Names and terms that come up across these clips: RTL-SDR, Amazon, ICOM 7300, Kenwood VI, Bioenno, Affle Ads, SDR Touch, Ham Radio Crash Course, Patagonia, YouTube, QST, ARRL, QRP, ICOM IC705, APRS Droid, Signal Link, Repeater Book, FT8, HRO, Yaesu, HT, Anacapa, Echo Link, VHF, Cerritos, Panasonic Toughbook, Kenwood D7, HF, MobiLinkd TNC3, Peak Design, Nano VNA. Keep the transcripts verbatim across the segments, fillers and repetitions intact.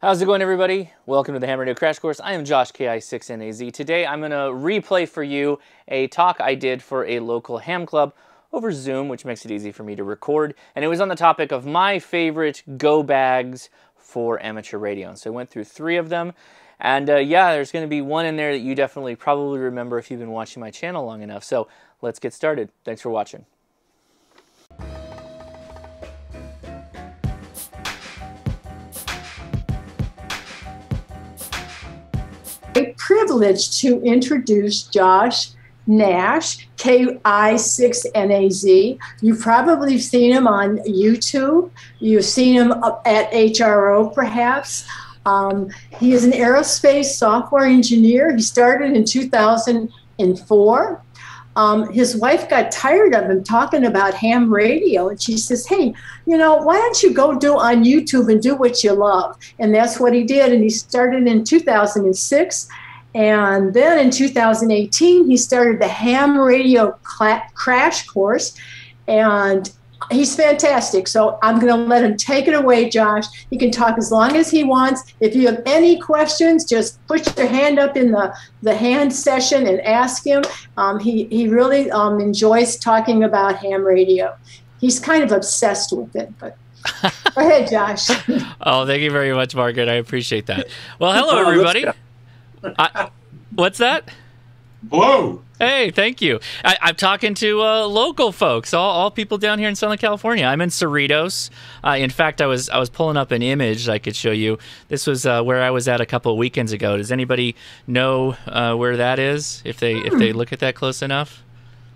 How's it going, everybody? Welcome to the Ham Radio Crash Course. I am Josh K I six N A Z. Today I'm going to replay for you a talk I did for a local ham club over Zoom, which makes it easy for me to record. And it was on the topic of my favorite go bags for amateur radio. And so I went through three of them. And uh, yeah, there's going to be one in there that you definitely probably remember if you've been watching my channel long enough. So let's get started. Thanks for watching. Privilege to introduce Josh Nash, K I six N A Z. You've probably seen him on YouTube. You've seen him up at H R O, perhaps. Um, he is an aerospace software engineer. He started in two thousand four. Um, his wife got tired of him talking about ham radio, and she says, hey, you know, why don't you go do on YouTube and do what you love? And that's what he did, and he started in two thousand six. And then in two thousand eighteen, he started the Ham Radio Crash Course, and he's fantastic. So I'm going to let him take it away, Josh. He can talk as long as he wants. If you have any questions, just put your hand up in the, the hand session and ask him. Um, he, he really um, enjoys talking about ham radio. He's kind of obsessed with it, but... Go ahead, Josh. Oh, thank you very much, Margaret. I appreciate that. Well, hello, everybody. I, what's that? Hello. Hey, thank you. I, I'm talking to uh, local folks, all, all people down here in Southern California. I'm in Cerritos. Uh, in fact, I was I was pulling up an image I could show you. This was uh, where I was at a couple of weekends ago. Does anybody know uh, where that is? If they if they look at that close enough,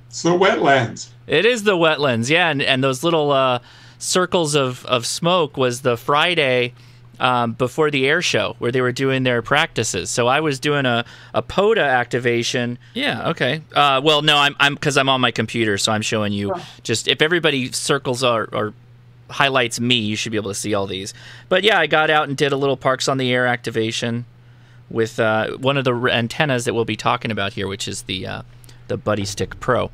it's the wetlands. It is the wetlands, yeah. And and those little uh, circles of of smoke was the Friday. Um, before the air show where they were doing their practices. So I was doing a, a POTA activation. Yeah, okay. Uh, well, no, I'm I'm because I'm on my computer, so I'm showing you just if everybody circles or, or highlights me, you should be able to see all these. But yeah, I got out and did a little Parks on the Air activation with uh, one of the antennas that we'll be talking about here, which is the uh, the Buddy Stick Pro.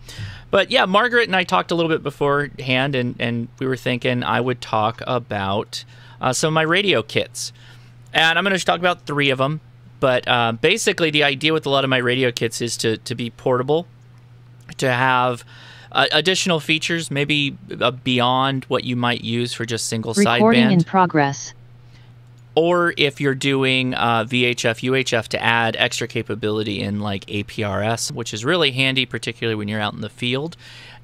But yeah, Margaret and I talked a little bit beforehand, and, and we were thinking I would talk about... Uh, some of my radio kits, and I'm going to talk about three of them. But uh, basically, the idea with a lot of my radio kits is to to be portable, to have uh, additional features, maybe uh, beyond what you might use for just single sideband. Recording in progress. Or if you're doing uh, V H F, U H F, to add extra capability in like A P R S, which is really handy, particularly when you're out in the field,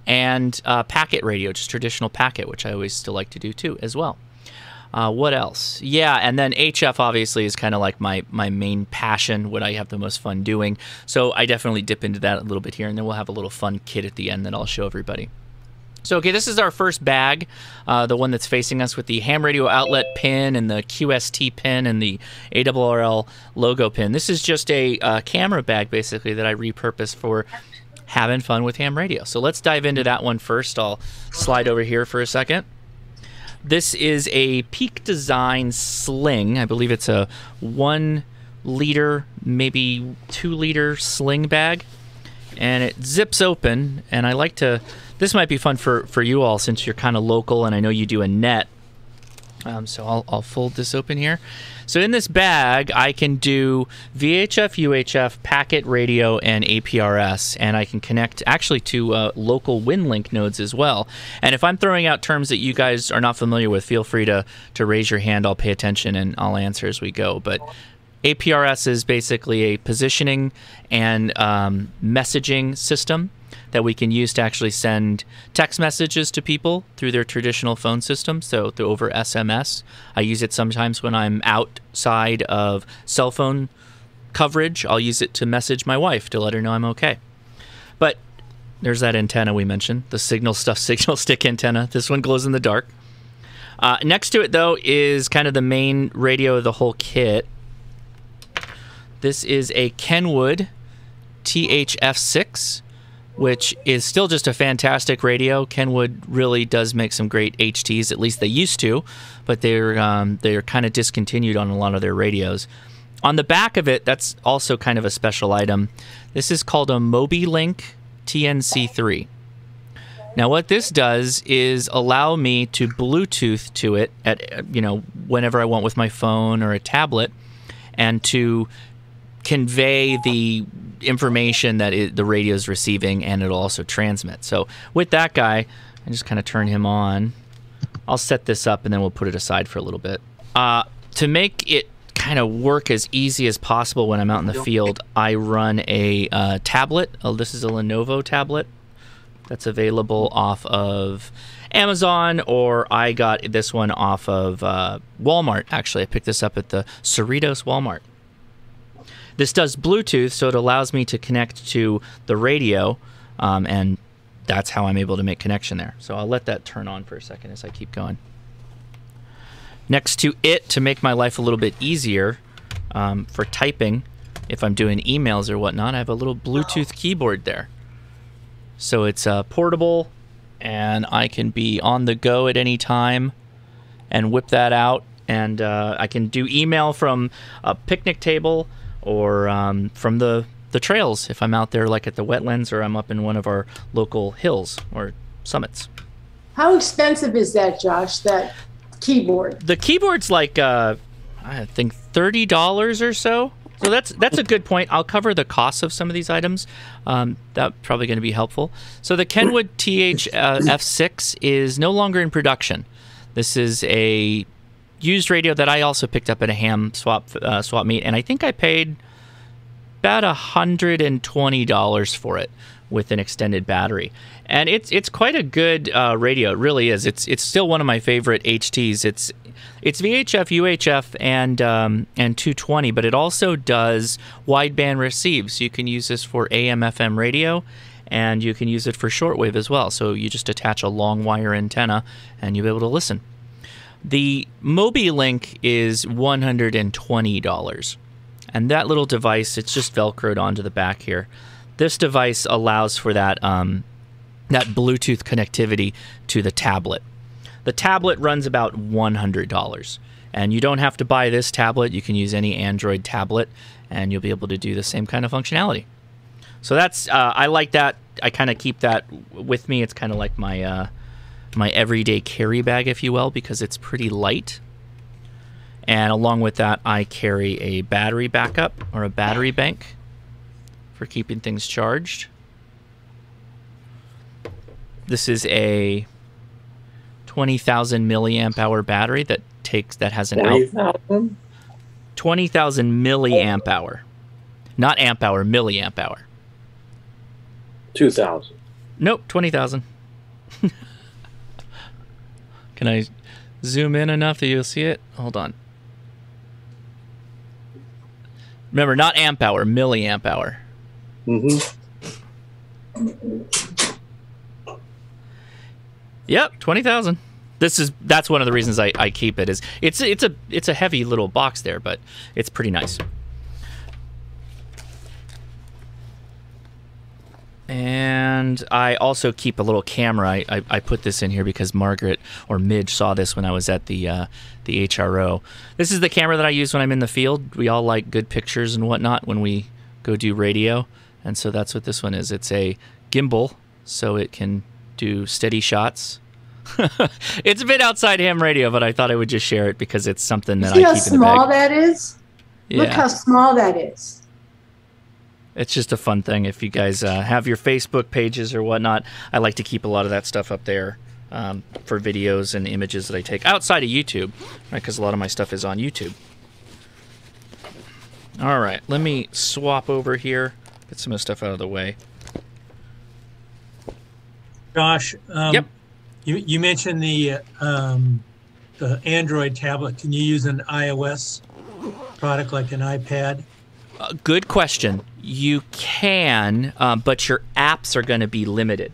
and uh, packet radio, just traditional packet, which I always still like to do too, as well. Uh, what else? Yeah, and then H F obviously is kind of like my, my main passion, what I have the most fun doing. So I definitely dip into that a little bit here, and then we'll have a little fun kit at the end that I'll show everybody. So, okay, this is our first bag, uh, the one that's facing us with the ham radio outlet pin and the Q S T pin and the A R R L logo pin. This is just a uh, camera bag, basically, that I repurposed for having fun with ham radio. So let's dive into that one first. I'll slide over here for a second. This is a Peak Design sling. I believe it's a one liter, maybe two liter sling bag. And it zips open, and I like to, this might be fun for, for you all since you're kind of local and I know you do a net. Um, so I'll, I'll fold this open here. So in this bag, I can do V H F, U H F, packet radio, and A P R S, and I can connect actually to uh, local WinLink nodes as well. And if I'm throwing out terms that you guys are not familiar with, feel free to, to raise your hand. I'll pay attention, and I'll answer as we go. But A P R S is basically a positioning and um, messaging system that we can use to actually send text messages to people through their traditional phone system, so through over S M S. I use it sometimes when I'm outside of cell phone coverage. I'll use it to message my wife to let her know I'm okay. But there's that antenna we mentioned, the Signal Stuff Signal Stick antenna. This one glows in the dark. Uh, next to it, though, is kind of the main radio of the whole kit. This is a Kenwood T H F six. Which is still just a fantastic radio. Kenwood really does make some great H Ts, at least they used to, but they're um, they're kind of discontinued on a lot of their radios. On the back of it, that's also kind of a special item. This is called a MobiLinkd T N C three. Now what this does is allow me to Bluetooth to it at, you know, whenever I want with my phone or a tablet, and to convey the information that it, the radio is receiving, and it'll also transmit. So with that guy, I just kind of turn him on. I'll set this up and then we'll put it aside for a little bit. Uh, to make it kind of work as easy as possible when I'm out in the field, I run a uh, tablet. Oh, this is a Lenovo tablet that's available off of Amazon, or I got this one off of uh, Walmart, actually. I picked this up at the Cerritos Walmart. This does Bluetooth, so it allows me to connect to the radio, um, and that's how I'm able to make connection there. So I'll let that turn on for a second as I keep going. Next to it, to make my life a little bit easier um, for typing, if I'm doing emails or whatnot, I have a little Bluetooth keyboard there. So it's uh, portable, and I can be on the go at any time and whip that out. And uh, I can do email from a picnic table, or um, from the, the trails if I'm out there like at the wetlands, or I'm up in one of our local hills or summits. How expensive is that, Josh, that keyboard? The keyboard's like, uh, I think thirty dollars or so. So that's, that's a good point. I'll cover the cost of some of these items. Um, that's probably going to be helpful. So the Kenwood T H F six is no longer in production. This is a used radio that I also picked up at a ham swap uh, swap meet, and I think I paid about one hundred twenty dollars for it with an extended battery. And it's it's quite a good uh, radio. It really is. It's it's still one of my favorite H Ts. It's it's V H F, U H F, and um, and two twenty, but it also does wideband receive. So you can use this for A M F M radio, and you can use it for shortwave as well. So you just attach a long wire antenna, and you'll be able to listen. The MobiLink is one hundred twenty dollars, and that little device, it's just Velcroed onto the back here. This device allows for that, um, that Bluetooth connectivity to the tablet. The tablet runs about one hundred dollars, and you don't have to buy this tablet. You can use any Android tablet, and you'll be able to do the same kind of functionality. So that's, uh, I like that. I kind of keep that with me. It's kind of like my... Uh, my everyday carry bag, if you will, because it's pretty light. And along with that, I carry a battery backup, or a battery bank, for keeping things charged. This is a twenty thousand milliamp hour battery that takes that has an out twenty thousand milliamp hour, not amp hour, milliamp hour. two thousand. Nope, twenty thousand. Can I zoom in enough that you'll see it? Hold on. Remember, not amp hour, milliamp hour. Mm-hmm. Yep, twenty thousand. This is that's one of the reasons I, I keep it. Is it's it's a it's a heavy little box there, but it's pretty nice. And I also keep a little camera. I, I, I put this in here because Margaret or Midge saw this when I was at the uh, the H R O. This is the camera that I use when I'm in the field. We all like good pictures and whatnot when we go do radio. And so that's what this one is. It's a gimbal, so it can do steady shots. It's a bit outside ham radio, but I thought I would just share it because it's something that I keep in the bag. See how small that is? Yeah. Look how small that is. It's just a fun thing. If you guys uh, have your Facebook pages or whatnot, I like to keep a lot of that stuff up there um, for videos and images that I take outside of YouTube, right? Because a lot of my stuff is on YouTube. All right, let me swap over here, get some of the stuff out of the way. Josh, um, yep. you, you mentioned the, um, the Android tablet. Can you use an iOS product like an iPad? Uh, good question. You can, um, but your apps are going to be limited.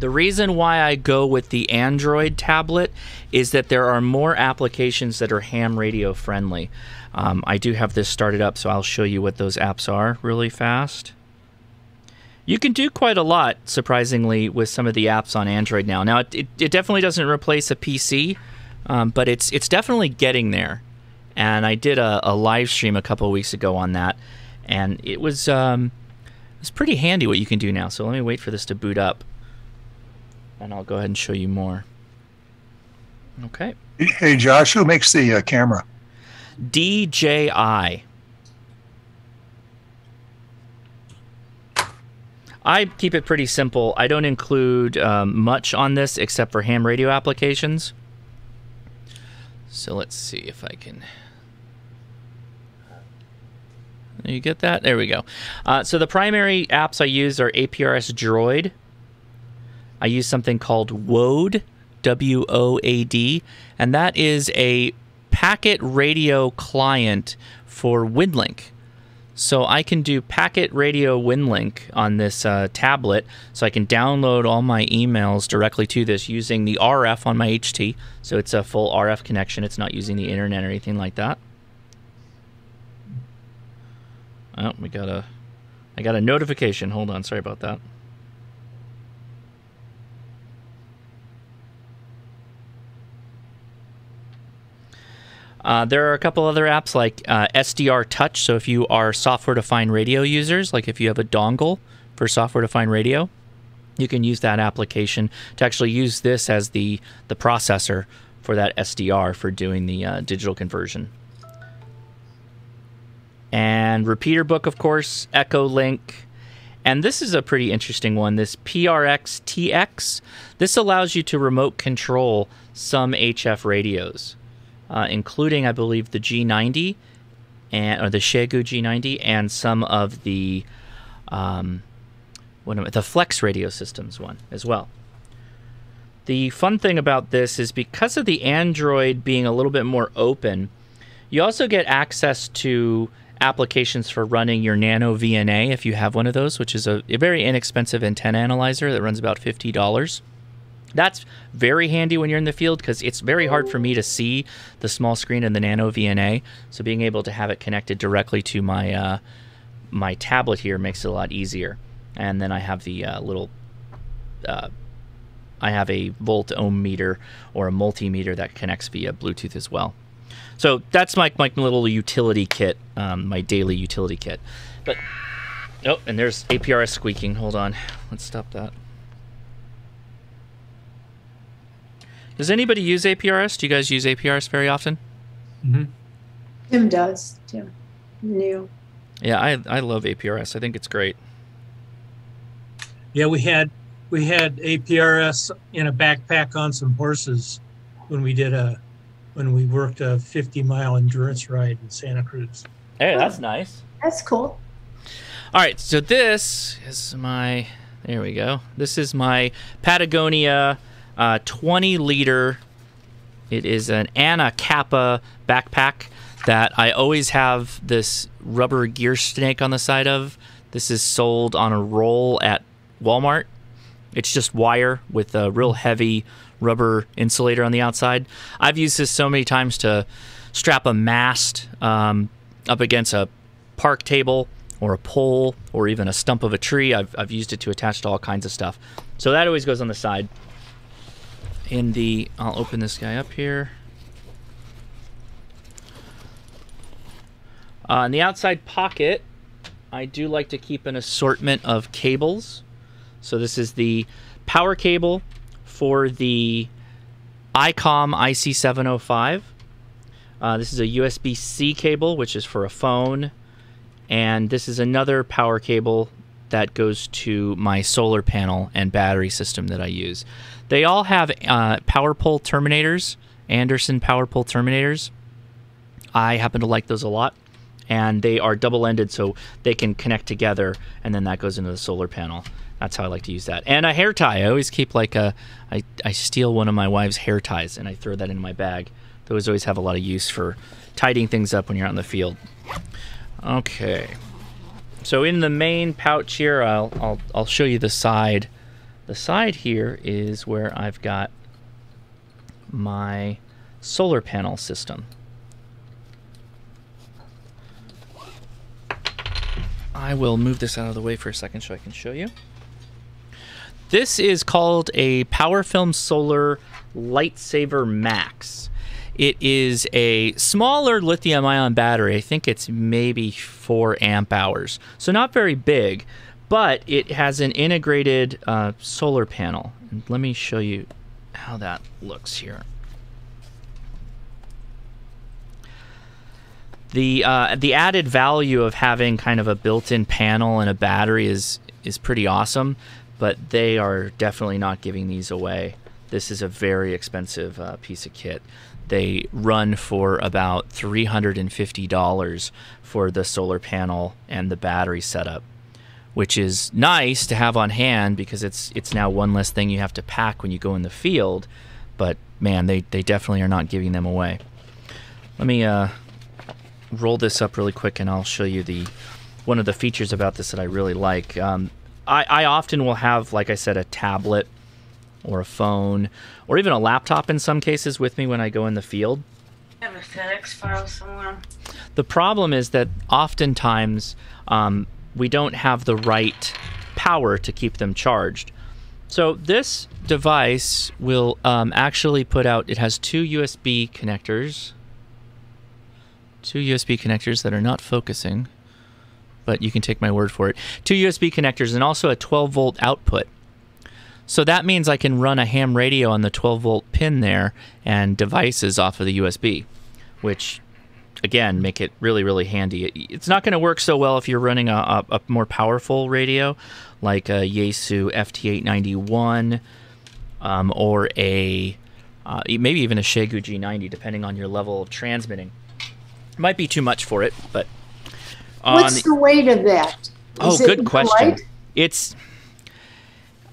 The reason why I go with the Android tablet is that there are more applications that are ham radio friendly. Um, I do have this started up, so I'll show you what those apps are really fast. You can do quite a lot, surprisingly, with some of the apps on Android now. Now, it, it, it definitely doesn't replace a P C, um, but it's, it's definitely getting there. And I did a, a live stream a couple of weeks ago on that, and it was um, it's pretty handy what you can do now. So let me wait for this to boot up. and I'll go ahead and show you more. Okay. Hey, Josh, who makes the uh, camera? D J I. I keep it pretty simple. I don't include um, much on this except for ham radio applications. So let's see if I can... You get that? There we go. Uh, so the primary apps I use are A P R S Droid. I use something called Wode, W O A D, and that is a packet radio client for WinLink. So I can do packet radio WinLink on this uh, tablet, so I can download all my emails directly to this using the R F on my H T. So it's a full R F connection. It's not using the internet or anything like that. Oh, we got a, I got a notification. Hold on, sorry about that. Uh, there are a couple other apps like uh, S D R Touch. So if you are software-defined radio users, like if you have a dongle for software-defined radio, you can use that application to actually use this as the, the processor for that S D R for doing the uh, digital conversion. And Repeater Book, of course, Echo Link. And this is a pretty interesting one, this P R X T X. This allows you to remote control some H F radios, uh, including, I believe, the G ninety, and or the Xiegu G ninety, and some of the, um, what am I, the Flex radio systems one as well. The fun thing about this is because of the Android being a little bit more open, you also get access to applications for running your Nano V N A if you have one of those, which is a, a very inexpensive antenna analyzer that runs about fifty dollars. That's very handy when you're in the field because it's very hard for me to see the small screen in the Nano V N A. So being able to have it connected directly to my uh, my tablet here makes it a lot easier. And then I have the uh, little uh, I have a volt ohm meter or a multimeter that connects via Bluetooth as well. So that's my, my little utility kit, um, my daily utility kit. But, oh, and there's A P R S squeaking. Hold on. Let's stop that. Does anybody use A P R S? Do you guys use A P R S very often? Mm-hmm. Tim does, Tim. New. Yeah, I, I love A P R S. I think it's great. Yeah, we had, we had A P R S in a backpack on some horses when we did a... when we worked a fifty mile endurance ride in Santa Cruz. Hey, that's nice. That's cool. All right, so this is my, there we go. This is my Patagonia uh, twenty liter. It is an Anacapa backpack that I always have this rubber gear snake on the side of. This is sold on a roll at Walmart. It's just wire with a real heavy rubber insulator on the outside. I've used this so many times to strap a mast um, up against a park table or a pole or even a stump of a tree. I've, I've used it to attach to all kinds of stuff. So that always goes on the side. In the, I'll open this guy up here. Uh, in the outside pocket, I do like to keep an assortment of cables. So this is the power cable for the ICOM I C seven oh five. Uh, this is a U S B C cable, which is for a phone. And this is another power cable that goes to my solar panel and battery system that I use. They all have uh, power pole terminators, Anderson power pole terminators. I happen to like those a lot. And they are double-ended, so they can connect together, and then that goes into the solar panel. That's how I like to use that. And a hair tie. I always keep like a, I, I steal one of my wife's hair ties and I throw that in my bag. Those always have a lot of use for tidying things up when you're out in the field. Okay. So in the main pouch here, I'll, I'll, I'll show you the side. The side here is where I've got my solar panel system. I will move this out of the way for a second so I can show you. This is called a PowerFilm Solar Lightsaver Max. It is a smaller lithium ion battery. I think it's maybe four amp hours. So not very big, but it has an integrated uh, solar panel. And let me show you how that looks here. The uh, the added value of having kind of a built-in panel and a battery is is pretty awesome, but they are definitely not giving these away. This is a very expensive uh, piece of kit. They run for about three hundred fifty dollars for the solar panel and the battery setup, which is nice to have on hand because it's it's now one less thing you have to pack when you go in the field. But man, they they definitely are not giving them away. Let me uh, roll this up really quick, and I'll show you the one of the features about this that I really like. Um, I, I often will have, like I said, a tablet or a phone, or even a laptop in some cases with me when I go in the field. I have a FedEx file somewhere. The problem is that oftentimes um, we don't have the right power to keep them charged. So this device will um, actually put out, it has two U S B connectors, two U S B connectors that are not focusing, but you can take my word for it. Two U S B connectors and also a twelve volt output. So that means I can run a ham radio on the twelve volt pin there and devices off of the U S B, which again make it really, really handy. It, it's not going to work so well if you're running a, a, a more powerful radio like a Yaesu F T eight ninety-one um, or a uh, maybe even a Xiegu G ninety, depending on your level of transmitting. It might be too much for it, but what's the weight of that? Oh, good question. It's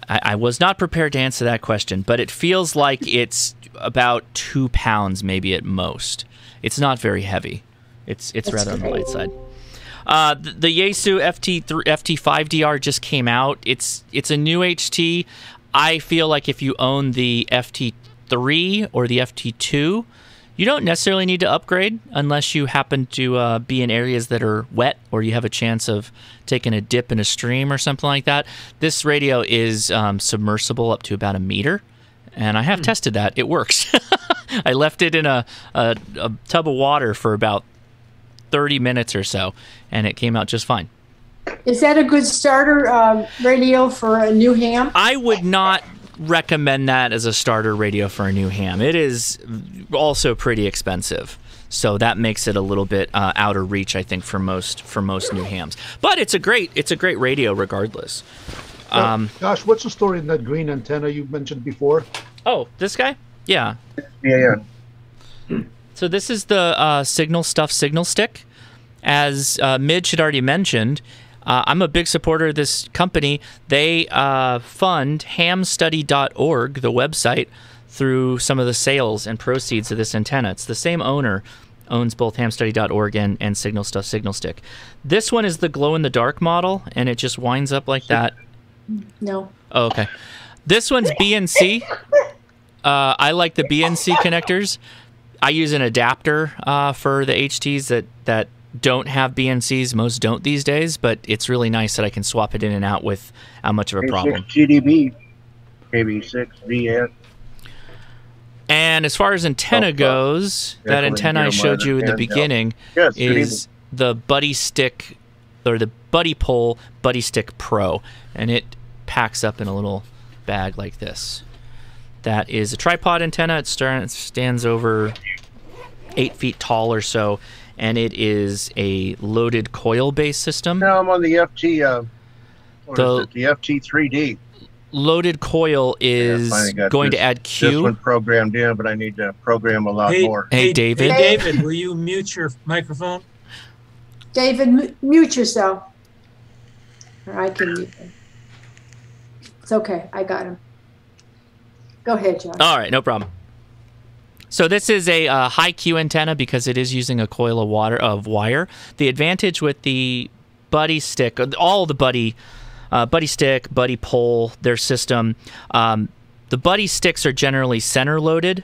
I, I was not prepared to answer that question, but it feels like it's about two pounds, maybe at most. It's not very heavy. It's it's That's rather cool. on the light side. Uh, the, the Yaesu F T five D R just came out. It's it's a new H T. I feel like if you own the F T three or the F T two, you don't necessarily need to upgrade unless you happen to uh, be in areas that are wet or you have a chance of taking a dip in a stream or something like that. This radio is um, submersible up to about a meter, and I have mm. tested that. It works. I left it in a, a, a tub of water for about thirty minutes or so, and it came out just fine. Is that a good starter uh, radio for a new ham? I would not recommend that as a starter radio for a new ham. It is also pretty expensive, so that makes it a little bit uh, out of reach, I think, for most for most new hams. But it's a great it's a great radio regardless. Um, uh, Josh, what's the story in that green antenna you mentioned before? Oh, this guy? Yeah. Yeah, yeah. So this is the uh, Signal Stuff Signal Stick. As uh, Midge had already mentioned, Uh, I'm a big supporter of this company. They uh, fund ham study dot org, the website, through some of the sales and proceeds of this antenna. It's the same owner, owns both ham study dot org and, and Signal Stuff Signal Stick. This one is the glow-in-the-dark model, and it just winds up like that. No. Oh, okay. This one's B N C. Uh, I like the B N C connectors. I use an adapter uh, for the H Ts that... that don't have B N Cs. Most don't these days, but it's really nice that I can swap it in and out with how much of a problem. G D B, K B six V N. And as far as antenna oh, goes, that antenna I showed you in the beginning yes, is the Buddy Stick, or the Buddy Pole Buddy Stick Pro, and it packs up in a little bag like this. That is a tripod antenna. It stands over eight feet tall or so. And it is a loaded coil-based system. No, I'm on the F T. Uh, what the, is it? The F T three D. Loaded coil is yeah, going this, to add Q. This one programmed in, but I need to program a lot hey, more. Hey, hey, David. Hey, David, will you mute your microphone? David, mute yourself. Or I can mute him. It's okay. I got him. Go ahead, John. All right, no problem. So this is a uh, high Q antenna because it is using a coil of water of wire. The advantage with the Buddy Stick, all the Buddy, uh, Buddy Stick, Buddy Pole, their system, um, the Buddy Sticks are generally center loaded,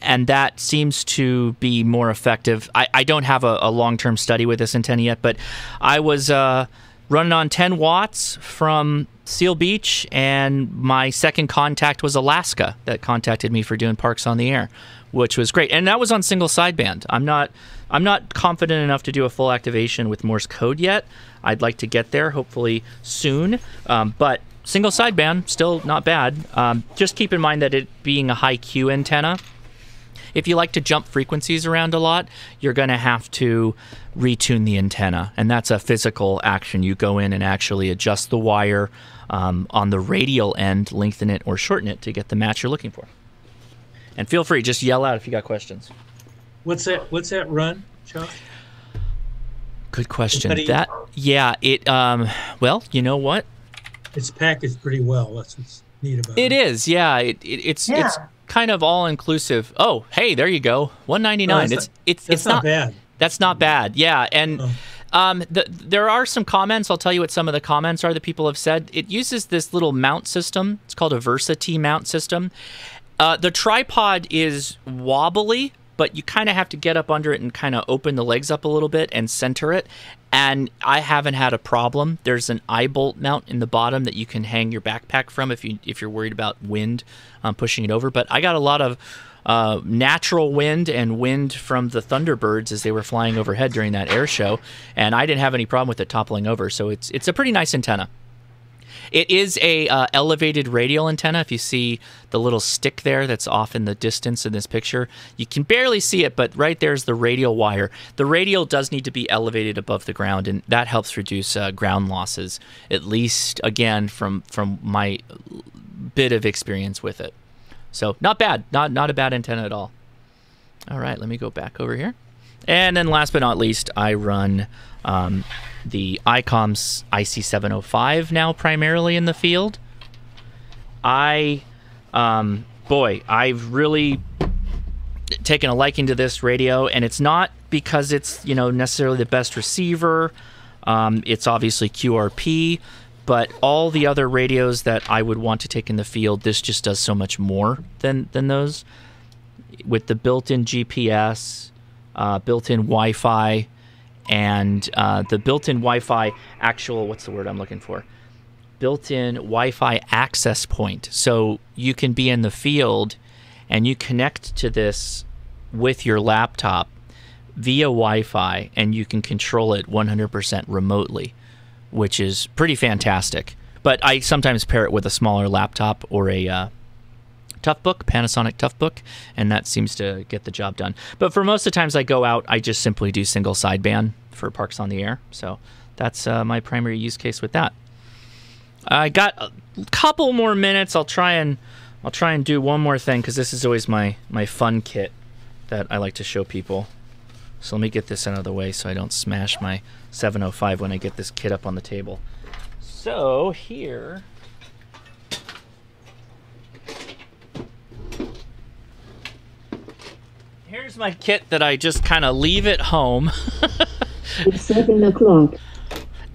and that seems to be more effective. I, I don't have a, a long-term study with this antenna yet, but I was uh, running on ten watts from Seal Beach, and my second contact was Alaska that contacted me for doing Parks on the Air which was great. And that was on single sideband. I'm not I'm not confident enough to do a full activation with Morse code yet. I'd like to get there, hopefully soon. Um, but single sideband, still not bad. Um, just keep in mind that it being a high Q antenna, if you like to jump frequencies around a lot, you're going to have to retune the antenna. And that's a physical action. You go in and actually adjust the wire um, on the radial end, lengthen it or shorten it to get the match you're looking for. And feel free, just yell out if you got questions. What's that? What's that run, Chuck? Good question. That, yeah, it, um, well, you know what? It's packaged pretty well. That's what's neat about it. It is, yeah. It, it, it's, yeah. It's kind of all-inclusive. Oh, hey, there you go. one ninety-nine dollars. No, it's it's, it's, it's not, not bad. That's not bad. Yeah, and oh. um, the, there are some comments. I'll tell you what some of the comments are that people have said. It uses this little mount system. It's called a Versa-T mount system. Uh, the tripod is wobbly, but you kind of have to get up under it and kind of open the legs up a little bit and center it. And I haven't had a problem. There's an eye bolt mount in the bottom that you can hang your backpack from if you if you're worried about wind um, pushing it over. But I got a lot of uh, natural wind and wind from the Thunderbirds as they were flying overhead during that air show, and I didn't have any problem with it toppling over. So it's it's a pretty nice antenna. It is a uh, elevated radial antenna. If you see the little stick there that's off in the distance in this picture, you can barely see it, but right there's the radial wire. The radial does need to be elevated above the ground, and that helps reduce uh, ground losses, at least, again, from from my bit of experience with it. So not bad. Not, not a bad antenna at all. All right, let me go back over here. And then last but not least, I run um, the ICOM I C seven oh five now primarily in the field. I, um, boy, I've really taken a liking to this radio, and it's not because it's, you know, necessarily the best receiver. Um, it's obviously Q R P, but all the other radios that I would want to take in the field, this just does so much more than, than those. With the built-in G P S... Uh, built-in Wi-Fi, and uh, the built-in Wi-Fi actual, what's the word I'm looking for? Built-in Wi-Fi access point. So you can be in the field and you connect to this with your laptop via Wi-Fi, and you can control it one hundred percent remotely, which is pretty fantastic. But I sometimes pair it with a smaller laptop or a... Uh, Toughbook, Panasonic Toughbook, and that seems to get the job done. But for most of the times I go out, I just simply do single sideband for Parks on the Air. So that's uh, my primary use case with that. I got a couple more minutes. I'll try and I'll try and do one more thing, because this is always my my fun kit that I like to show people. So let me get this out of the way so I don't smash my seven oh five when I get this kit up on the table. So here. Here's my kit that I just kind of leave at home. It's seven o'clock.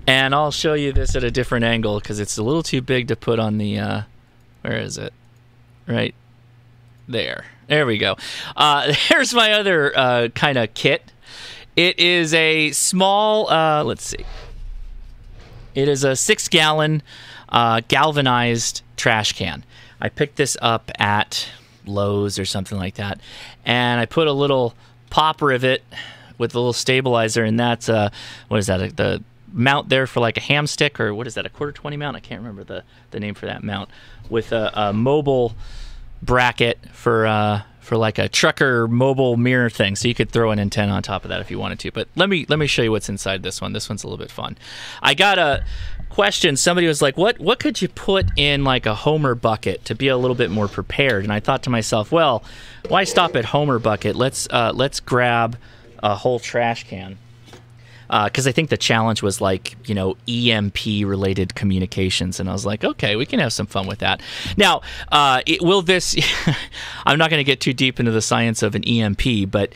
And I'll show you this at a different angle, because it's a little too big to put on the, uh, where is it? Right there. There we go. Uh, here's my other uh, kind of kit. It is a small, uh, let's see. It is a six-gallon uh, galvanized trash can. I picked this up at... Lowe's or something like that, and I put a little pop rivet with a little stabilizer, and that's uh what is that, the mount there for like a ham stick, or what is that, a quarter twenty mount? I can't remember the the name for that mount, with a, a mobile bracket for uh for like a trucker mobile mirror thing, so you could throw an antenna on top of that if you wanted to. But let me let me show you what's inside this one. This one's a little bit fun. I got a question. Somebody was like, what what could you put in like a Homer bucket to be a little bit more prepared? And I thought to myself, well, why stop at Homer bucket? Let's uh, let's grab a whole trash can. Because uh, I think the challenge was like, you know, E M P-related communications. And I was like, okay, we can have some fun with that. Now, uh, it, will this... I'm not going to get too deep into the science of an E M P, but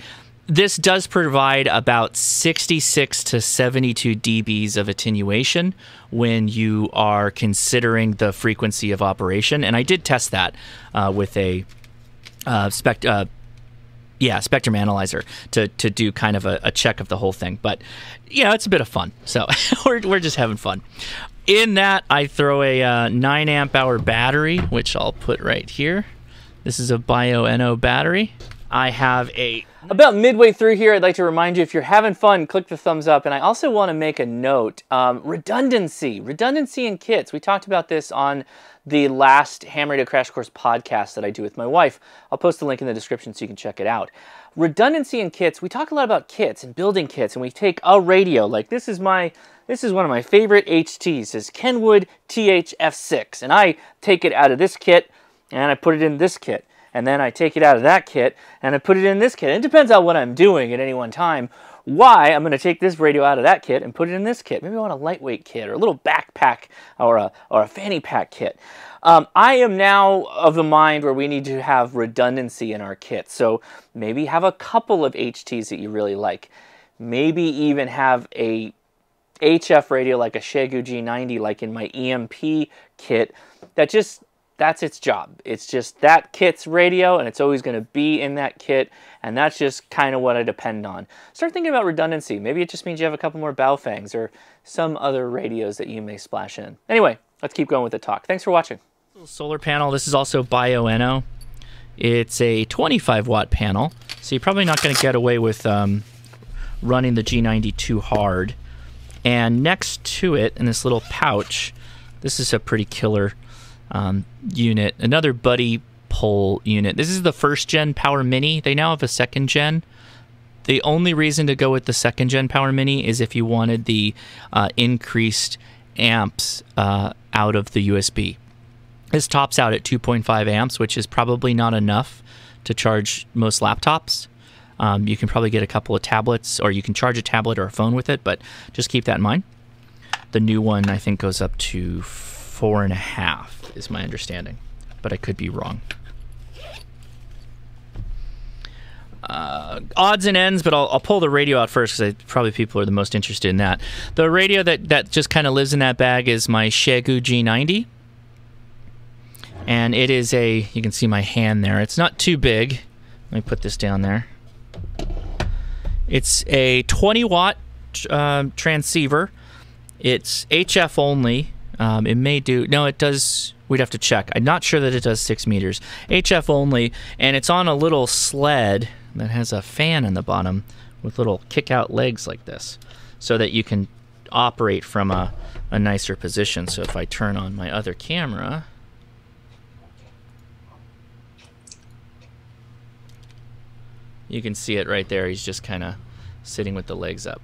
this does provide about sixty-six to seventy-two dBs of attenuation when you are considering the frequency of operation. And I did test that uh, with a uh, spect... Uh, Yeah, spectrum analyzer to, to do kind of a, a check of the whole thing. But, you know, it's a bit of fun. So we're, we're just having fun. In that, I throw a uh, nine amp hour battery, which I'll put right here. This is a Bioenno battery. I have a... About midway through here, I'd like to remind you, if you're having fun, click the thumbs up. And I also want to make a note, um, redundancy, redundancy in kits. We talked about this on the last Ham Radio Crash Course podcast that I do with my wife. I'll post the link in the description so you can check it out. Redundancy in kits, we talk a lot about kits and building kits, and we take a radio, like this is my... This is one of my favorite H Ts, is Kenwood T H F six, and I take it out of this kit, and I put it in this kit, and then I take it out of that kit, and I put it in this kit. And it depends on what I'm doing at any one time, why I'm going to take this radio out of that kit and put it in this kit. Maybe I want a lightweight kit, or a little backpack, or a, or a fanny pack kit. Um, I am now of the mind where we need to have redundancy in our kit, so maybe have a couple of H Ts that you really like. Maybe even have a H F radio like a Xiegu G ninety, like in my E M P kit, that just, that's its job. It's just that kit's radio, and it's always going to be in that kit, and that's just kind of what I depend on. Start thinking about redundancy. Maybe it just means you have a couple more Baofangs or some other radios that you may splash in. Anyway, let's keep going with the talk. Thanks for watching. Solar panel. This is also Bioenno. It's a twenty-five watt panel, so you're probably not going to get away with um, running the G ninety too hard. And next to it, in this little pouch, this is a pretty killer um, unit. Another Buddy Pole unit. This is the first gen Power Mini. They now have a second gen. The only reason to go with the second gen Power Mini is if you wanted the uh, increased amps uh, out of the U S B. This tops out at two point five amps, which is probably not enough to charge most laptops. Um, you can probably get a couple of tablets, or you can charge a tablet or a phone with it, but just keep that in mind. The new one, I think, goes up to four and a half, is my understanding, but I could be wrong. Uh, odds and ends, but I'll, I'll pull the radio out first because probably people are the most interested in that. The radio that, that just kind of lives in that bag is my Xiegu G ninety, and it is a, you can see my hand there, it's not too big. Let me put this down there. It's a twenty watt uh, transceiver. It's H F only. Um, it may do, no, it does, we'd have to check. I'm not sure that it does six meters. H F only, and it's on a little sled that has a fan in the bottom with little kick out legs like this, so that you can operate from a, a nicer position. So if I turn on my other camera, you can see it right there. He's just kind of sitting with the legs up.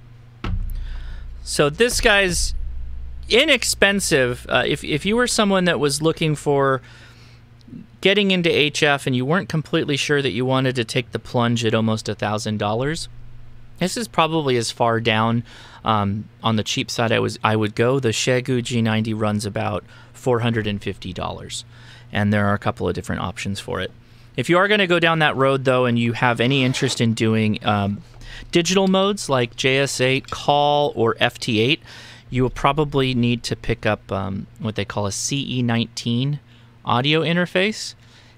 So this guy's inexpensive. Uh, if, if you were someone that was looking for getting into H F and you weren't completely sure that you wanted to take the plunge at almost a thousand dollars, this is probably as far down um, on the cheap side I, was, I would go. The Xiegu G ninety runs about four hundred fifty dollars, and there are a couple of different options for it. If you are going to go down that road, though, and you have any interest in doing um, digital modes like J S eight, call, or F T eight, you will probably need to pick up um, what they call a C E nineteen audio interface,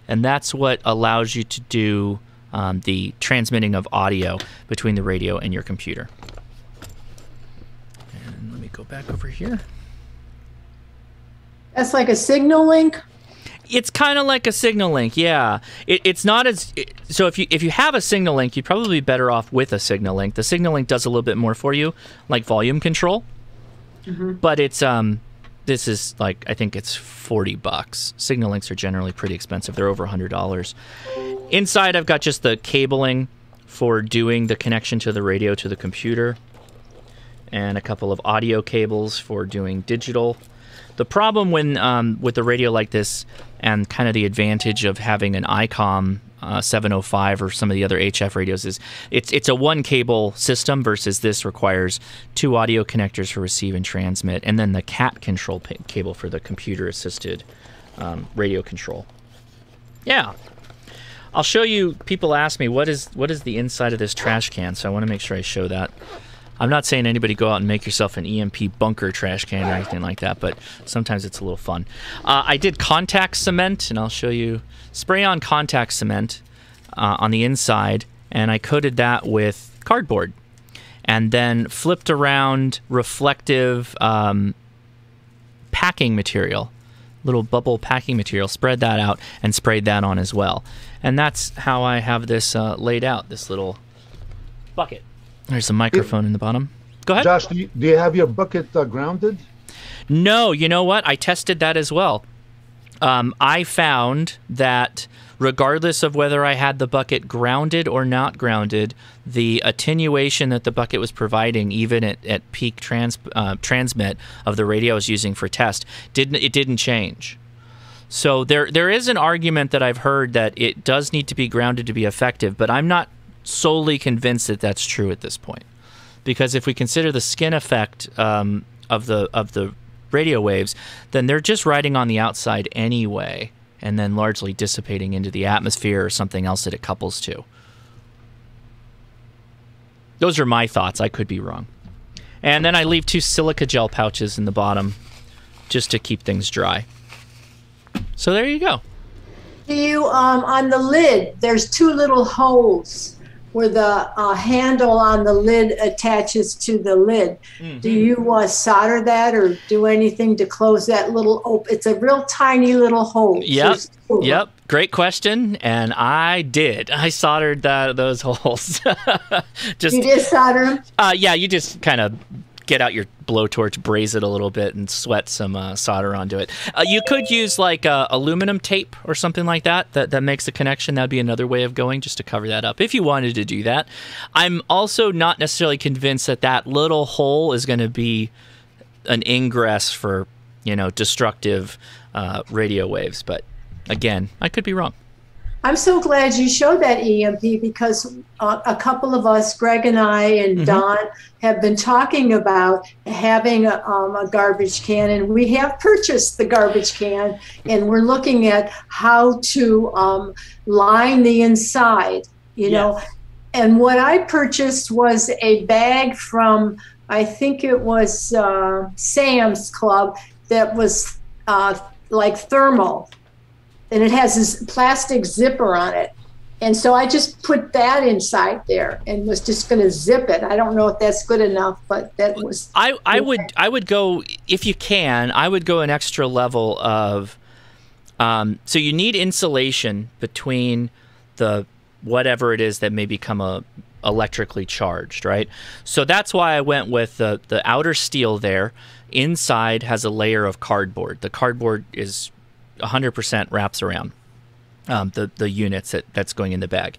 and that's what allows you to do um, the transmitting of audio between the radio and your computer. And let me go back over here. That's like a Signal Link? It's kind of like a Signal Link, yeah. It, it's not as... It, so if you if you have a Signal Link, you'd probably be better off with a Signal Link. The Signal Link does a little bit more for you, like volume control. Mm-hmm. But it's... um, this is like, I think it's forty bucks. Signal Links are generally pretty expensive. They're over a hundred dollars. Inside, I've got just the cabling for doing the connection to the radio to the computer. And a couple of audio cables for doing digital. The problem when um, with the radio like this, and kind of the advantage of having an ICOM uh, seven oh five or some of the other H F radios, is it's it's a one cable system versus this requires two audio connectors for receive and transmit, and then the cat control cable for the computer assisted um, radio control. Yeah, I'll show you. People ask me what is what is the inside of this trash can, so I want to make sure I show that. I'm not saying anybody go out and make yourself an E M P bunker trash can or anything like that, but sometimes it's a little fun. Uh, I did contact cement, and I'll show you spray-on contact cement uh, on the inside, and I coated that with cardboard, and then flipped around reflective um, packing material little bubble packing material, spread that out and sprayed that on as well. And that's how I have this uh, laid out, this little bucket. There's a microphone in the bottom. Go ahead. Josh, do you, do you have your bucket uh, grounded? No, you know what? I tested that as well. Um, I found that regardless of whether I had the bucket grounded or not grounded, the attenuation that the bucket was providing, even at, at peak trans, uh, transmit of the radio I was using for test, didn't it didn't change. So there there is an argument that I've heard that it does need to be grounded to be effective, but I'm not solely convinced that that's true at this point, because if we consider the skin effect um, of the of the radio waves, then they're just riding on the outside anyway, and then largely dissipating into the atmosphere or something else that it couples to. Those are my thoughts. I could be wrong. And then I leave two silica gel pouches in the bottom just to keep things dry. So there you go. Do you, um, on the lid, there's two little holes where the uh, handle on the lid attaches to the lid. Mm-hmm. Do you uh, solder that or do anything to close that little open? It's a real tiny little hole. Yep, so yep, great question, and I did. I soldered that, those holes. Just, you just solder them? Uh, yeah, you just kind of get out your blowtorch, braise it a little bit, and sweat some uh, solder onto it. Uh, you could use like uh, aluminum tape or something like that, that that makes a connection. That'd be another way of going, just to cover that up if you wanted to do that. I'm also not necessarily convinced that that little hole is going to be an ingress for, you know, destructive uh, radio waves. But again, I could be wrong. I'm so glad you showed that, E M P, because uh, a couple of us, Greg and I and mm-hmm. Don, have been talking about having a, um, a garbage can, and we have purchased the garbage can, and we're looking at how to um, line the inside, you yes. know. And what I purchased was a bag from, I think it was uh, Sam's Club, that was uh, like thermal. And it has this plastic zipper on it. And so I just put that inside there and was just going to zip it. I don't know if that's good enough, but that was... I, I, would, I would go, if you can, I would go an extra level of... Um, so you need insulation between the whatever it is that may become a electrically charged, right? So that's why I went with the, the outer steel there. Inside has a layer of cardboard. The cardboard is... one hundred percent wraps around um, the, the units that, that's going in the bag.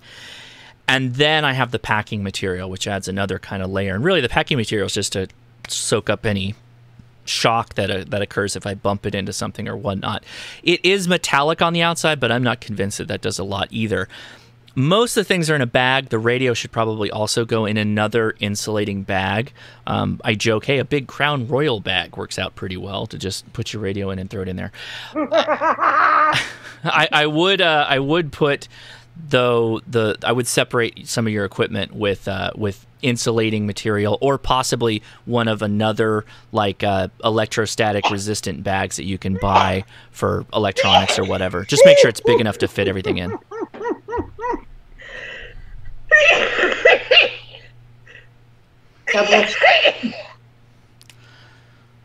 And then I have the packing material, which adds another kind of layer. And really the packing material is just to soak up any shock that, uh, that occurs if I bump it into something or whatnot. It is metallic on the outside, but I'm not convinced that that does a lot either. Most of the things are in a bag. The radio should probably also go in another insulating bag. Um, I joke, hey, a big Crown Royal bag works out pretty well to just put your radio in and throw it in there. I, I would, uh, I would put though the, I would separate some of your equipment with uh, with insulating material, or possibly one of another like uh, electrostatic resistant bags that you can buy for electronics or whatever. Just make sure it's big enough to fit everything in.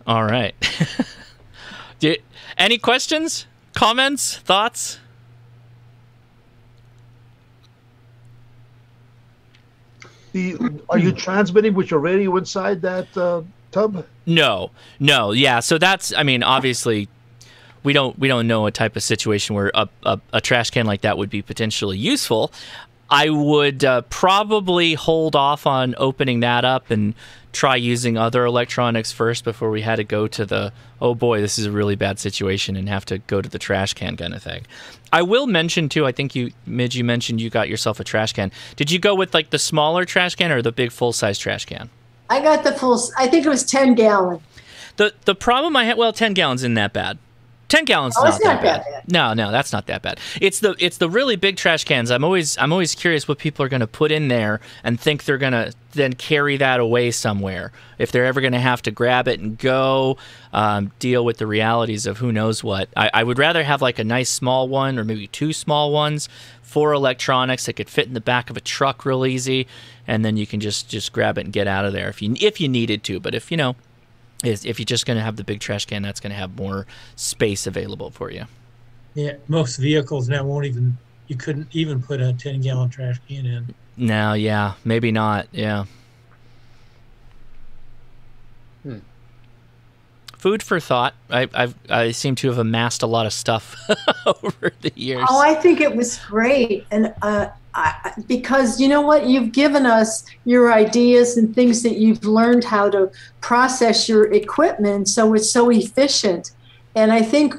All right. Do you, any questions, comments, thoughts? The, are you transmitting with your radio inside that uh, tub? No, no, yeah. So that's, I mean, obviously. We don't we don't know a type of situation where a, a, a trash can like that would be potentially useful. I would uh, probably hold off on opening that up and try using other electronics first before we had to go to the, oh boy, this is a really bad situation and have to go to the trash can kind of thing. I will mention too, I think you, Midge, you mentioned you got yourself a trash can. Did you go with like the smaller trash can or the big full-size trash can? I got the full, I think it was ten gallon. The, the problem I had, well, ten gallons isn't that bad. Ten gallons is not that bad. No, no, that's not that bad. It's the it's the really big trash cans. I'm always I'm always curious what people are going to put in there and think they're going to then carry that away somewhere. If they're ever going to have to grab it and go um, deal with the realities of who knows what. I, I would rather have like a nice small one or maybe two small ones for electronics that could fit in the back of a truck real easy, and then you can just just grab it and get out of there if you if you needed to. But if you know is if you're just going to have the big trash can, that's going to have more space available for you. Yeah, most vehicles now won't even, you couldn't even put a ten gallon trash can in. No, yeah, maybe not, yeah. Hmm. Food for thought. I, I've, I seem to have amassed a lot of stuff over the years. Oh, I think it was great. And uh, I, because you know what? You've given us your ideas and things that you've learned how to process your equipment, so it's so efficient. And I think,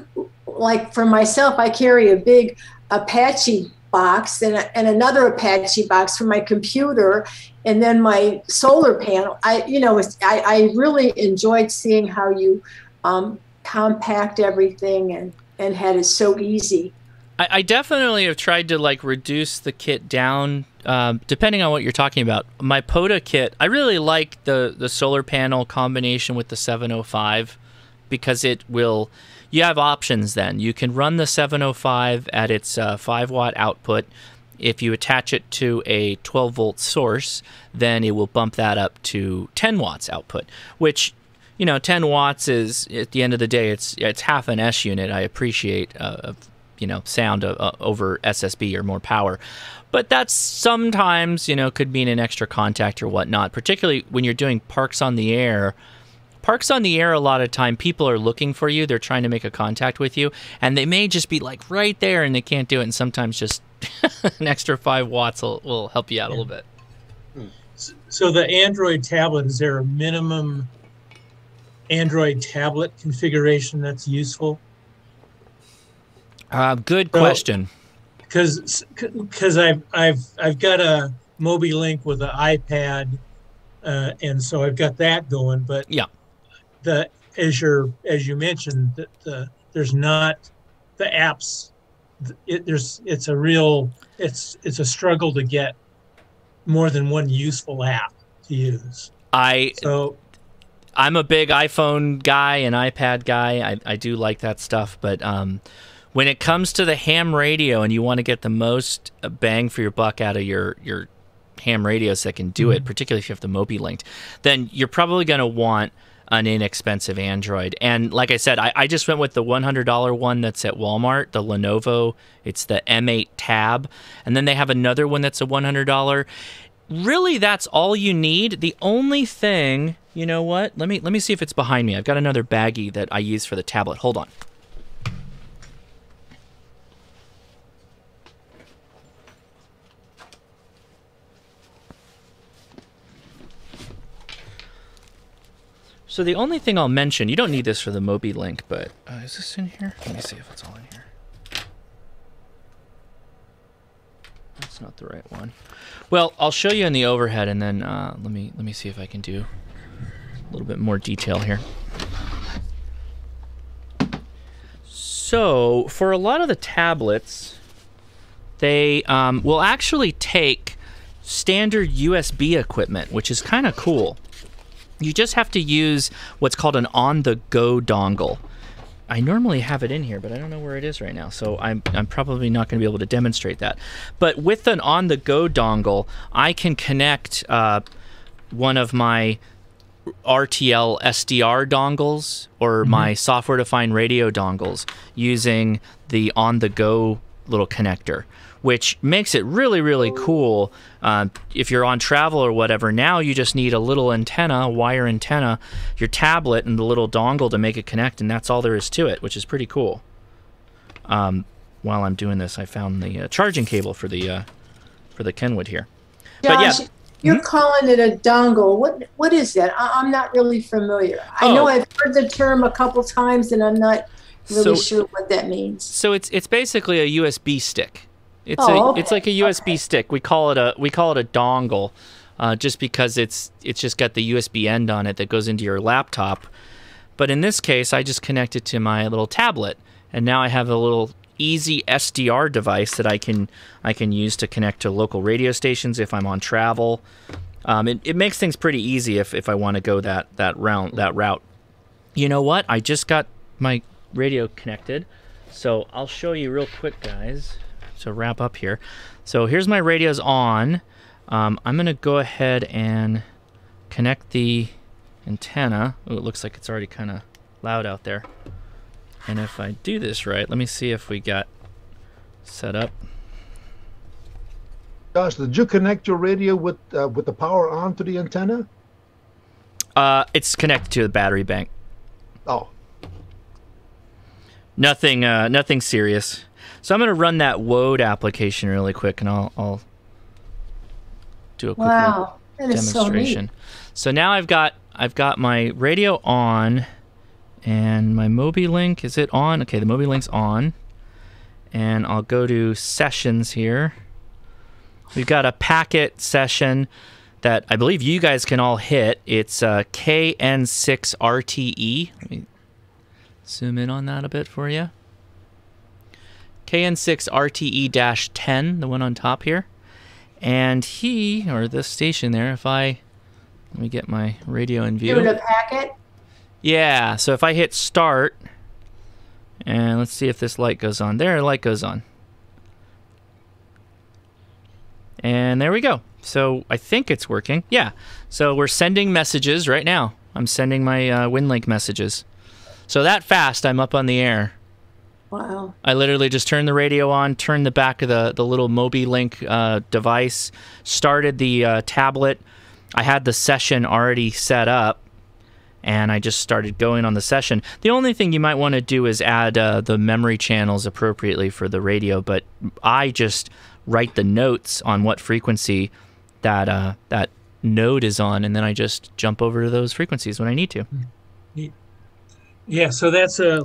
like for myself, I carry a big Apache box and, and another Apache box for my computer, and then my solar panel. I, you know, it's, I, I really enjoyed seeing how you um, compact everything and, and had it so easy. I, I definitely have tried to like reduce the kit down, um, depending on what you're talking about. My POTA kit, I really like the, the solar panel combination with the seven oh five because it will... You have options then. You can run the seven oh five at its uh, five watt output. If you attach it to a twelve volt source, then it will bump that up to ten watts output, which, you know, ten watts is, at the end of the day, it's it's half an S unit. I appreciate, uh, of, you know, sound uh, over S S B or more power. But that's sometimes, you know, could mean an extra contact or whatnot, particularly when you're doing parks on the air. Parks on the air, a lot of time, people are looking for you. They're trying to make a contact with you, and they may just be like right there, and they can't do it. And sometimes just an extra five watts will, will help you out yeah. a little bit. Hmm. So, so the Android tablet, is there a minimum Android tablet configuration that's useful? Uh, good so, question. Because because I've I've I've got a MobiLink with an iPad, uh, and so I've got that going. But yeah. The, as, you're, as you mentioned, the, the, there's not the apps. It, there's it's a real it's it's a struggle to get more than one useful app to use. I so I'm a big iPhone guy and iPad guy. I, I do like that stuff, but um, when it comes to the ham radio and you want to get the most bang for your buck out of your your ham radios that can do mm-hmm. it, particularly if you have the MobiLinkd, then you're probably going to want an inexpensive Android. And like I said, I, I just went with the one hundred dollar one that's at Walmart, the Lenovo. It's the M eight Tab. And then they have another one that's a one hundred dollar. Really, that's all you need. The only thing, you know what? Let me, let me see if it's behind me. I've got another baggie that I use for the tablet. Hold on. So the only thing I'll mention, you don't need this for the MobiLinkd, but uh, is this in here? Let me see if it's all in here. That's not the right one. Well, I'll show you in the overhead, and then uh, let me let me see if I can do a little bit more detail here. So for a lot of the tablets, they um, will actually take standard U S B equipment, which is kind of cool. You just have to use what's called an on-the-go dongle. I normally have it in here, but I don't know where it is right now, so I'm, I'm probably not going to be able to demonstrate that. But with an on-the-go dongle, I can connect uh, one of my R T L S D R dongles or mm-hmm. my software-defined radio dongles using the on-the-go little connector, which makes it really, really cool. Uh, if you're on travel or whatever, now you just need a little antenna, wire antenna, your tablet, and the little dongle to make it connect, and that's all there is to it, which is pretty cool. Um, while I'm doing this, I found the uh, charging cable for the uh, for the Kenwood here. Josh, but yeah, you're mm-hmm. calling it a dongle. What what is that? I I'm not really familiar. Oh. I know I've heard the term a couple times, and I'm not really so, sure what that means. So it's it's basically a U S B stick. It's oh, a, okay. it's like a U S B okay. stick. We call it a we call it a dongle, uh, just because it's it's just got the U S B end on it that goes into your laptop. But in this case, I just connect it to my little tablet, and now I have a little easy S D R device that I can I can use to connect to local radio stations if I'm on travel. Um, it, it makes things pretty easy if if I want to go that that round that route. You know what? I just got my radio connected, so I'll show you real quick, guys. So wrap up here. So here's my radios on. Um, I'm going to go ahead and connect the antenna. Oh, it looks like it's already kind of loud out there. And if I do this right, let me see if we got set up. Josh, did you connect your radio with uh, with the power on to the antenna? Uh, it's connected to the battery bank. Oh. Nothing, uh, nothing serious. So I'm going to run that Wode application really quick, and I'll, I'll do a quick wow, demonstration. So, so now I've got I've got my radio on, and my MobiLink, is it on? Okay, the MobiLink's on, and I'll go to sessions here. We've got a packet session that I believe you guys can all hit. It's uh, K N six R T E. Let me zoom in on that a bit for you. K N six R T E ten, the one on top here. And he, or this station there, if I, let me get my radio in view. Do the packet? Yeah, so if I hit start, and let's see if this light goes on. There, the light goes on. And there we go. So I think it's working. Yeah. So we're sending messages right now. I'm sending my uh, WinLink messages. So that fast, I'm up on the air. Wow. I literally just turned the radio on, turned the back of the, the little MobiLink uh, device, started the uh, tablet. I had the session already set up, and I just started going on the session. The only thing you might want to do is add uh, the memory channels appropriately for the radio, but I just write the notes on what frequency that uh, that node is on, and then I just jump over to those frequencies when I need to. Yeah, so that's a...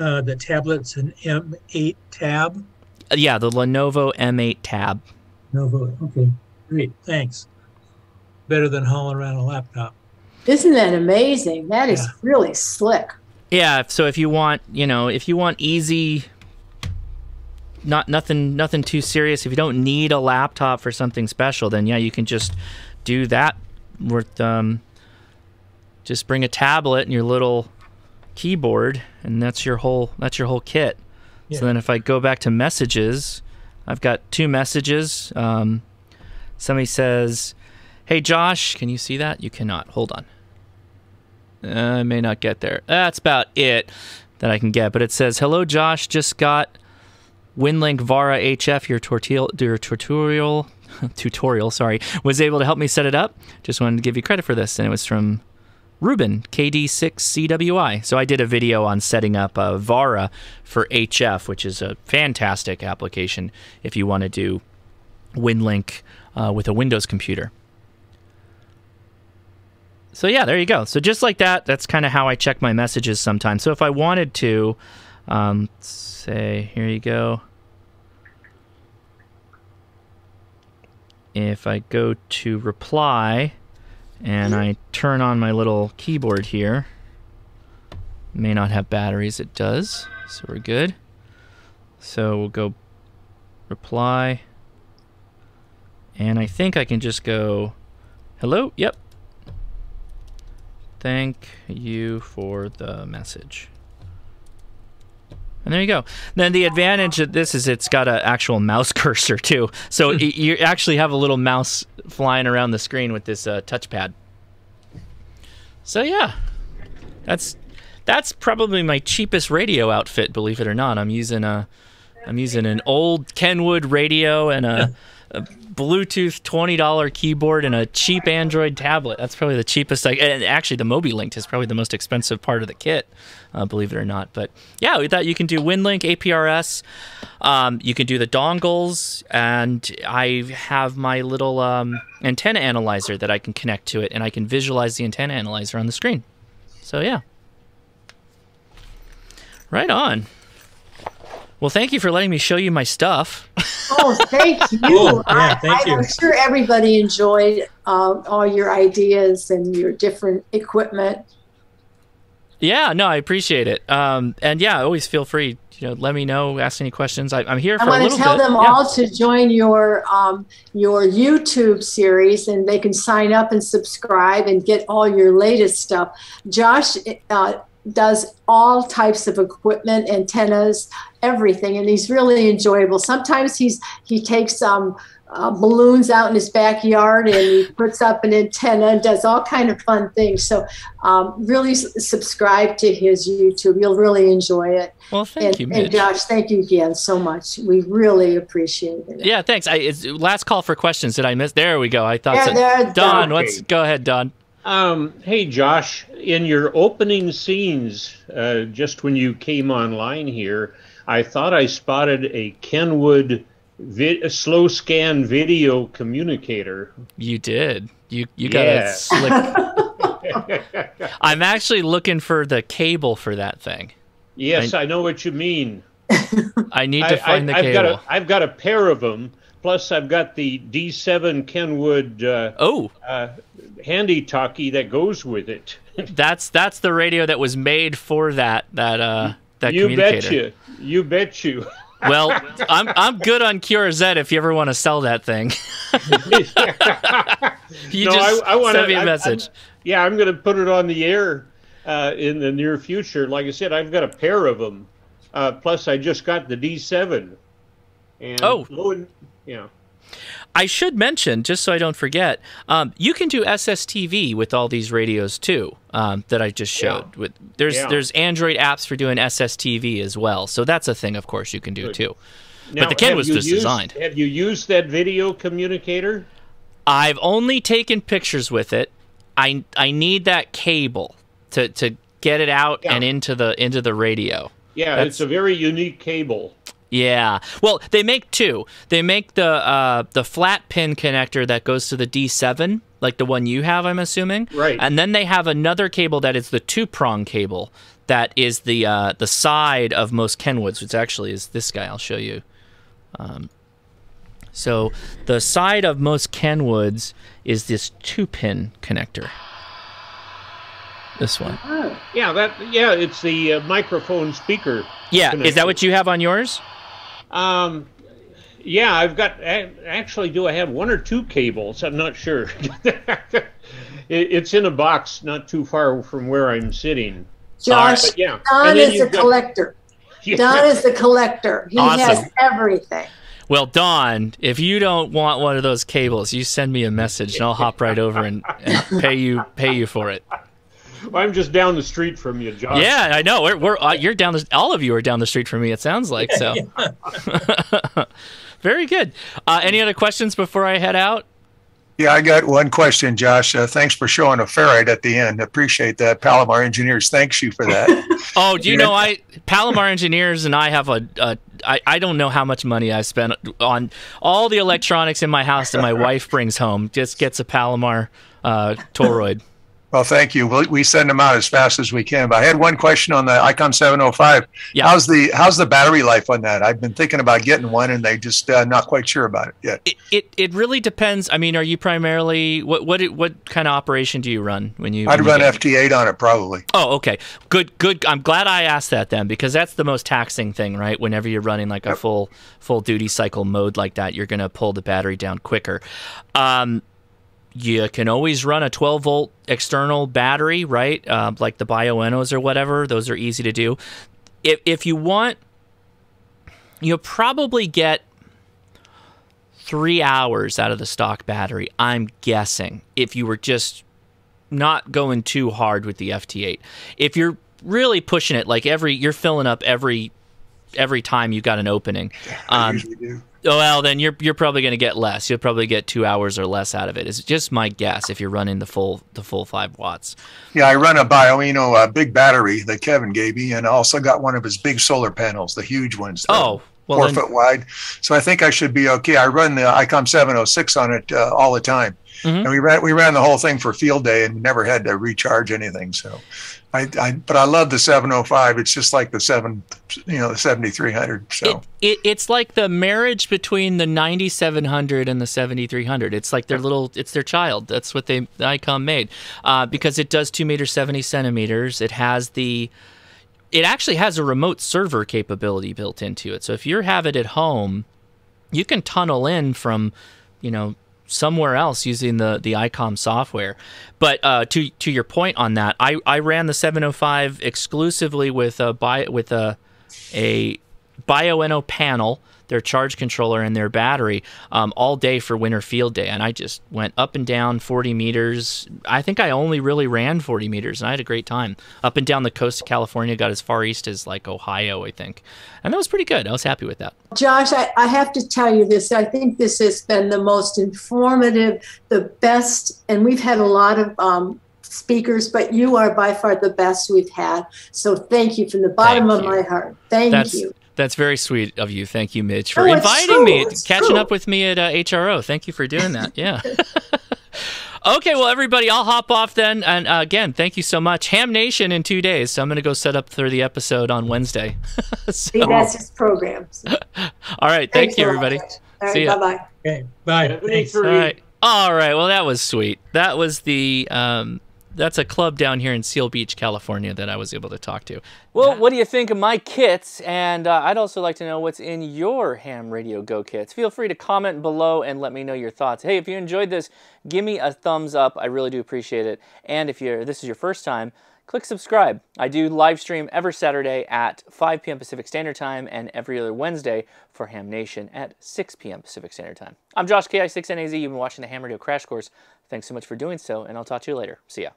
Uh, the tablet's an M eight tab? Yeah, the Lenovo M eight tab. Lenovo, okay, great, thanks. Better than hauling around a laptop. Isn't that amazing? That yeah. is really slick. Yeah, so if you want, you know, if you want easy, not nothing, nothing too serious, if you don't need a laptop for something special, then yeah, you can just do that with, um, just bring a tablet and your little keyboard, and that's your whole that's your whole kit. Yeah. So then if I go back to messages, I've got two messages. Um, somebody says, "Hey Josh, can you see that?" You cannot. Hold on. Uh, I may not get there. That's about it that I can get. But it says, "Hello Josh, just got WinLink VARA H F. Your tutorial, your tutorial, tutorial. Sorry, was able to help me set it up. Just wanted to give you credit for this." And it was from Ruben, K D six C W I. So I did a video on setting up a VARA for H F, which is a fantastic application if you want to do WinLink uh, with a Windows computer. So yeah, there you go. So just like that, that's kind of how I check my messages sometimes. So if I wanted to, um, say, here you go. If I go to reply, and I turn on my little keyboard here. May not have batteries, it does, so we're good. So we'll go reply. And I think I can just go, hello, yep. Thank you for the message. And there you go. Then the advantage of this is it's got an actual mouse cursor too. So you actually have a little mouse flying around the screen with this uh, touchpad. So yeah, that's that's probably my cheapest radio outfit, believe it or not. I'm using a, I'm using an old Kenwood radio and a, a Bluetooth twenty dollar keyboard and a cheap Android tablet. That's probably the cheapest. I, and actually, the MobiLinkd is probably the most expensive part of the kit, uh, believe it or not. But yeah, with that, you can do WinLink, A P R S. Um, you can do the dongles, and I have my little um, antenna analyzer that I can connect to it, and I can visualize the antenna analyzer on the screen. So yeah, right on. Well, thank you for letting me show you my stuff. Oh, thank you. Cool. Yeah, thank I, you. I'm sure everybody enjoyed um, all your ideas and your different equipment. Yeah, no, I appreciate it. Um, and yeah, always feel free. You know, let me know. Ask any questions. I, I'm here for a little bit. I want to tell them all to join your um, your YouTube series, and they can sign up and subscribe and get all your latest stuff. Josh uh, does all types of equipment, antennas, everything, and he's really enjoyable. Sometimes he's he takes um, uh, balloons out in his backyard and he puts up an antenna and does all kind of fun things. So um, really s subscribe to his YouTube. You'll really enjoy it. Well, thank and, you, Mitch. And Josh, thank you again so much. We really appreciate it. Yeah, thanks. I, it's, last call for questions. Did I miss? There we go. I thought yeah, so. There, Don, okay. Let's go ahead, Don. Um, hey, Josh, in your opening scenes, uh, just when you came online here, I thought I spotted a Kenwood vi a slow scan video communicator. You did. You, you got yeah. a slick. I'm actually looking for the cable for that thing. Yes, I, I know what you mean. I need to find I, I, the I've cable. Got a, I've got a pair of them. Plus, I've got the D seven Kenwood uh, oh. uh, handy talkie that goes with it. that's that's the radio that was made for that that uh, that you communicator. You bet you, you bet you. Well, I'm I'm good on Q R Z if you ever want to sell that thing. you no, just I, I wanna, send me a I, message. I'm, yeah, I'm going to put it on the air uh, in the near future. Like I said, I've got a pair of them. Uh, plus, I just got the D seven. And oh. Low Yeah, I should mention, just so I don't forget, um, you can do S S T V with all these radios too um, that I just showed. Yeah. With there's yeah. there's Android apps for doing S S T V as well, so that's a thing, of course, you can do Good. too. Now, but the Ken was just used, designed. Have you used that video communicator? I've only taken pictures with it. I I need that cable to to get it out yeah. and into the into the radio. Yeah, that's, it's a very unique cable. Yeah, well, they make two. They make the uh, the flat pin connector that goes to the D seven, like the one you have, I'm assuming. Right. And then they have another cable that is the two prong cable that is the uh, the side of most Kenwoods, which actually is this guy. I'll show you. Um, so the side of most Kenwoods is this two pin connector. This one. Oh. Yeah, that. Yeah, it's the uh, microphone speaker. Yeah, connector. Is that what you have on yours? Um, yeah, I've got, actually, do I have one or two cables? I'm not sure. It's in a box not too far from where I'm sitting. Josh, uh, yeah. Don is a got... collector. Yeah. Don is the collector. He awesome. has everything. Well, Don, if you don't want one of those cables, you send me a message and I'll hop right over and, and pay you pay you for it. Well, I'm just down the street from you, Josh. Yeah, I know. We're, we're uh, you're down the, all of you are down the street from me. It sounds like so. Very good. Uh, any other questions before I head out? Yeah, I got one question, Josh. Uh, thanks for showing a ferrite at the end. Appreciate that. Palomar Engineers thanks you for that. Oh, do you know I Palomar Engineers and I have a, a I, I don't know how much money I spent on all the electronics in my house that my wife brings home. Just gets a Palomar uh, Toroid. Well, thank you. We send them out as fast as we can. But I had one question on the ICOM seven oh five. Yeah. How's the how's the battery life on that? I've been thinking about getting one, and they just uh, not quite sure about it yet. It, it it really depends. I mean, are you primarily what what what kind of operation do you run when you? I'd when you run F T eight on it probably. Oh, okay, good, good. I'm glad I asked that then because that's the most taxing thing, right? Whenever you're running like yep. a full full duty cycle mode like that, you're going to pull the battery down quicker. Um, You can always run a twelve volt external battery, right? Uh, like the Bioennos or whatever. Those are easy to do. If, if you want, you'll probably get three hours out of the stock battery, I'm guessing, if you were just not going too hard with the F T eight. If you're really pushing it, like every you're filling up every every time you got an opening. Yeah, I um, usually do. Well, then you're you're probably going to get less. You'll probably get two hours or less out of it. It's just my guess if you're running the full the full five watts. Yeah, I run a Bioenno uh, big battery that Kevin gave me, and I also got one of his big solar panels, the huge ones. Oh, well, four then... foot wide. So I think I should be okay. I run the ICOM seven oh six on it uh, all the time, mm-hmm. and we ran we ran the whole thing for field day and never had to recharge anything. So, I, I but I love the seven oh five. It's just like the seven, you know, the seventy-three hundred. So. It, It, it's like the marriage between the ninety-seven hundred and the seventy-three hundred. It's like their little, it's their child. That's what they ICOM made uh, because it does two meters, seventy centimeters. It has the, it actually has a remote server capability built into it. So if you have it at home, you can tunnel in from, you know, somewhere else using the the ICOM software. But uh, to to your point on that, I I ran the seven oh five exclusively with a bi with a a Bioenno panel, their charge controller, and their battery um, all day for winter field day. And I just went up and down forty meters. I think I only really ran forty meters, and I had a great time. Up and down the coast of California, got as far east as like Ohio, I think. And that was pretty good. I was happy with that. Josh, I, I have to tell you this. I think this has been the most informative, the best, and we've had a lot of um, speakers, but you are by far the best we've had. So thank you from the bottom of my heart. Thank That's you. That's very sweet of you. Thank you, Midge, for oh, inviting true. me, it's catching true. up with me at uh, H R O. Thank you for doing that. Yeah. Okay, well, everybody, I'll hop off then. And uh, again, thank you so much. Ham Nation in two days. So I'm going to go set up for the episode on Wednesday. So, that's his program. So. All right. Thank Thanks you, everybody. All right, See ya. Bye-bye. Okay, bye. Thanks. All right. All right. Well, that was sweet. That was the... Um, that's a club down here in Seal Beach, California that I was able to talk to. Well, what do you think of my kits? And uh, I'd also like to know what's in your Ham Radio Go kits. Feel free to comment below and let me know your thoughts. Hey, if you enjoyed this, give me a thumbs up. I really do appreciate it. And if you're this is your first time, click subscribe. I do live stream every Saturday at five p m Pacific Standard Time and every other Wednesday for Ham Nation at six p m Pacific Standard Time. I'm Josh K I six N A Z. You've been watching the Ham Radio Crash Course. Thanks so much for doing so, and I'll talk to you later. See ya.